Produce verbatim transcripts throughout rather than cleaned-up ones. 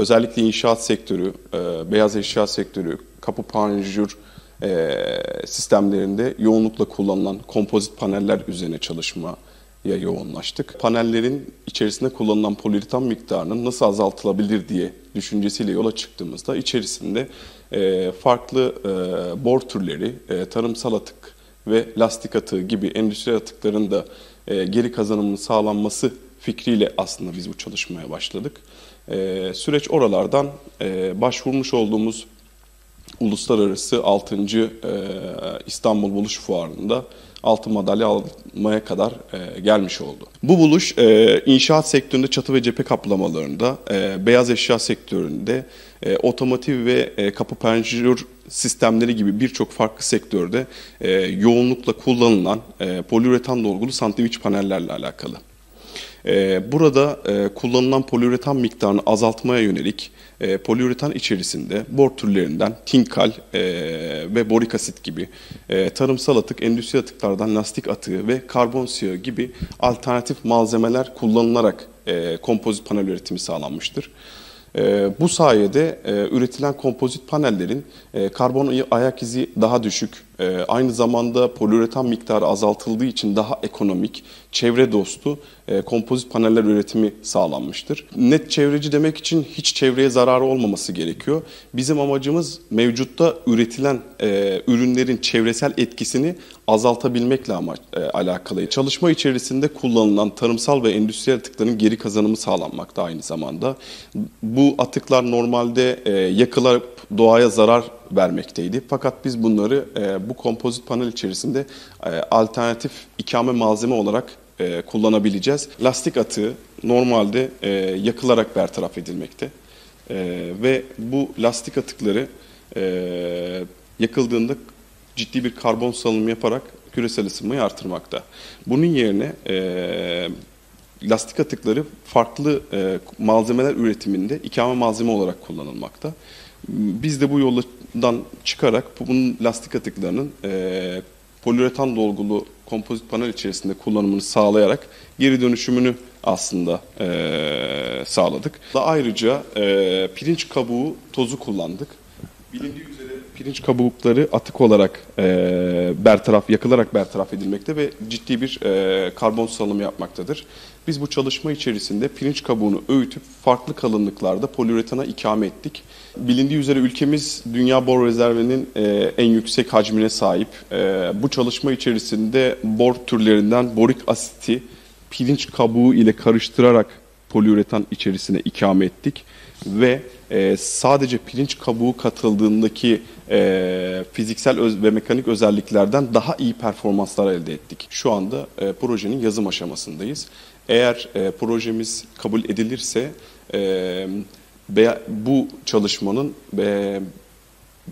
özellikle inşaat sektörü, e, beyaz eşya sektörü, kapı panjur e, sistemlerinde yoğunlukla kullanılan kompozit paneller üzerine çalışmaya yoğunlaştık. Panellerin içerisinde kullanılan poliüretan miktarının nasıl azaltılabilir diye düşüncesiyle yola çıktığımızda içerisinde e, farklı e, bor türleri, e, tarımsal atık ve lastik atığı gibi endüstriyel atıkların da e, geri kazanımının sağlanması fikriyle aslında biz bu çalışmaya başladık. Ee, süreç oralardan e, başvurmuş olduğumuz uluslararası altıncı E, İstanbul Buluş Fuarı'nda altın madalya almaya kadar e, gelmiş oldu. Bu buluş e, inşaat sektöründe çatı ve cephe kaplamalarında, e, beyaz eşya sektöründe, e, otomotiv ve e, kapı panjur sistemleri gibi birçok farklı sektörde e, yoğunlukla kullanılan e, poliüretan dolgulu sandviç panellerle alakalı. Burada kullanılan poliüretan miktarını azaltmaya yönelik poliüretan içerisinde bor türlerinden tinkal ve borik asit gibi tarımsal atık, endüstri atıklardan lastik atığı ve karbon siyahı gibi alternatif malzemeler kullanılarak kompozit panel üretimi sağlanmıştır. Bu sayede üretilen kompozit panellerin karbon ayak izi daha düşük, aynı zamanda poliüretan miktarı azaltıldığı için daha ekonomik, çevre dostu kompozit paneller üretimi sağlanmıştır. Net çevreci demek için hiç çevreye zararı olmaması gerekiyor. Bizim amacımız mevcutta üretilen ürünlerin çevresel etkisini azaltabilmekle alakalı. Çalışma içerisinde kullanılan tarımsal ve endüstriyel atıkların geri kazanımı sağlanmakta aynı zamanda. Bu atıklar normalde yakılarak doğaya zarar vermekteydi. Fakat biz bunları e, bu kompozit panel içerisinde e, alternatif ikame malzeme olarak e, kullanabileceğiz. Lastik atığı normalde e, yakılarak bertaraf edilmekte e, ve bu lastik atıkları e, yakıldığında ciddi bir karbon salınımı yaparak küresel ısınmayı artırmakta. Bunun yerine e, lastik atıkları farklı e, malzemeler üretiminde ikame malzeme olarak kullanılmakta. Biz de bu yoldan çıkarak bunun lastik atıklarının e, poliüretan dolgulu kompozit panel içerisinde kullanımını sağlayarak geri dönüşümünü aslında e, sağladık. Ayrıca e, pirinç kabuğu tozu kullandık. Bilindiği üzere pirinç kabukları atık olarak e, bertaraf, yakılarak bertaraf edilmekte ve ciddi bir e, karbon salımı yapmaktadır. Biz bu çalışma içerisinde pirinç kabuğunu öğütüp farklı kalınlıklarda poliüretana ikame ettik. Bilindiği üzere ülkemiz dünya bor rezervinin e, en yüksek hacmine sahip. E, bu çalışma içerisinde bor türlerinden borik asiti pirinç kabuğu ile karıştırarak poliüretan içerisine ikame ettik ve e, sadece pirinç kabuğu katıldığındaki e, fiziksel öz ve mekanik özelliklerden daha iyi performanslar elde ettik. Şu anda e, projenin yazım aşamasındayız. Eğer e, projemiz kabul edilirse e, be, bu çalışmanın be,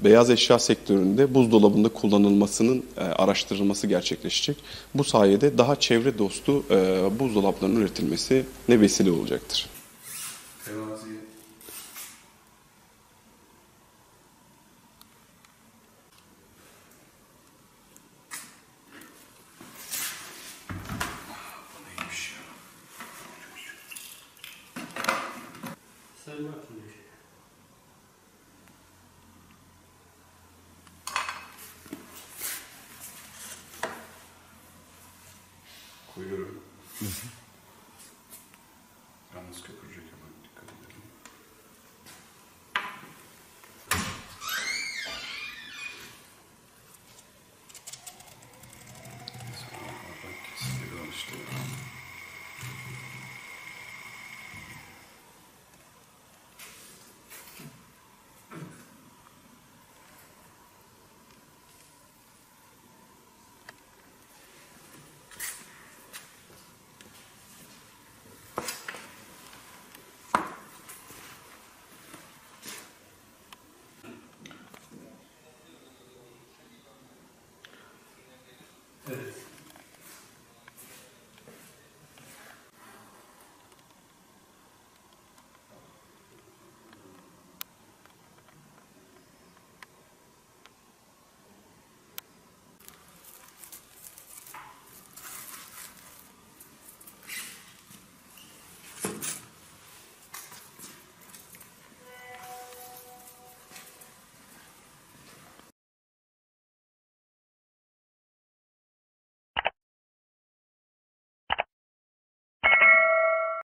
beyaz eşya sektöründe buzdolabında kullanılmasının e, araştırılması gerçekleşecek. Bu sayede daha çevre dostu e, buzdolaplarının üretilmesine vesile olacaktır. Tevazi. Sen ne yapıyorsun? Koyuyorum.